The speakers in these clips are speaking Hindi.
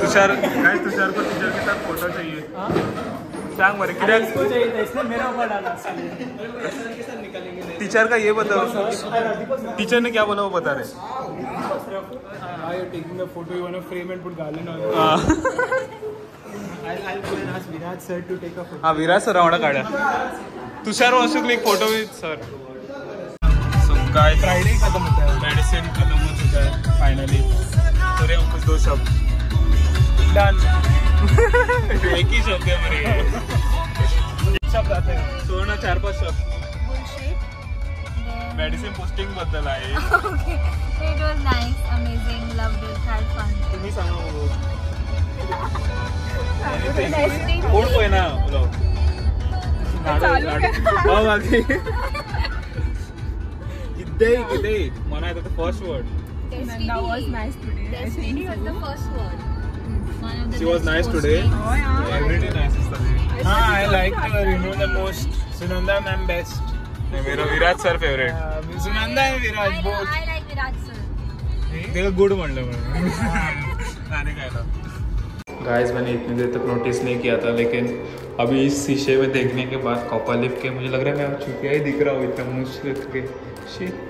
तुषार गाइस तुषार को टीचर के साथ फोटो चाहिए। सांग मारे किधर इसको चाहिए, इसने मेरा ऊपर डाला इसलिए। टीचर का ये बताओ, टीचर ने क्या बोला वो बता रहे। I am taking the photo, you want to frame and put garland on. I will ask Viraj sir to take a photo. हां विराज सर आवडा काढा, Tushar wants to click photo with sir. So guys Friday खत्म होता है, मेडिसिन खत्म हो चुका है फाइनली। पूरे कुछ दो शब्द एक ही शब्द है मेरे, एक शब्द आते हैं सोना, 4-5 शब्द। मेडिसिन पोस्टिंग बदल आहे। Okay it was nice, amazing, loved it, had fun. तुम्ही सांगू कोण कोण ना बोलो चालू बाकी किदे मला आता तो first word Nanda was nice today. Destiny was the first word. She was nice today. Oh yeah. Every day nice is today. हाँ I liked her, you know the most. Sunanda ma'am best. मेरा Viraj sir favourite. Sunanda and Viraj both. I like Viraj sir. देखो गुड मंडल में। खाने का था। Guys मैंने इतनी देर तक नोटिस नहीं किया था, लेकिन अभी इस शीशे में देखने के बाद कॉपर लिप के मुझे लग रहा है मैं चुपिया ही दिख रहा हूँ इतना मुश्किल के। शिट।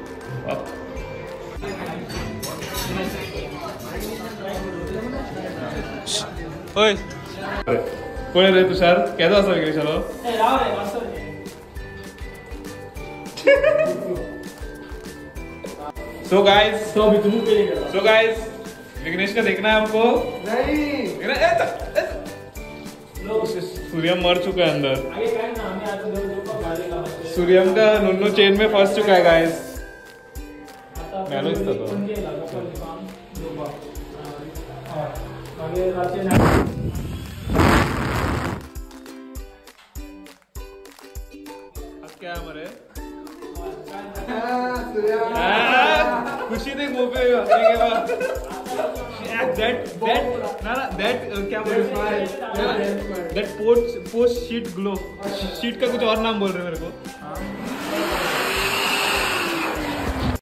ओए कोण रे तुषार केदा असं की चलो ए राव रे मस्त रे। सो गाइस सो भी तुम पे गया। सो गाइस विघ्नेश का देखना है हमको नहीं ए लो सूर्यम मर चुका है अंदर आगे काय ना हमें आता दो गालेला सूर्यम का नन्नो चेन में फंस चुका है गाइस। मैंने इसको क्या हमारे खुशी नहीं मुँह पे हंसने के बाद that post sheet glow sheet का कुछ और नाम बोल रहे मेरे को।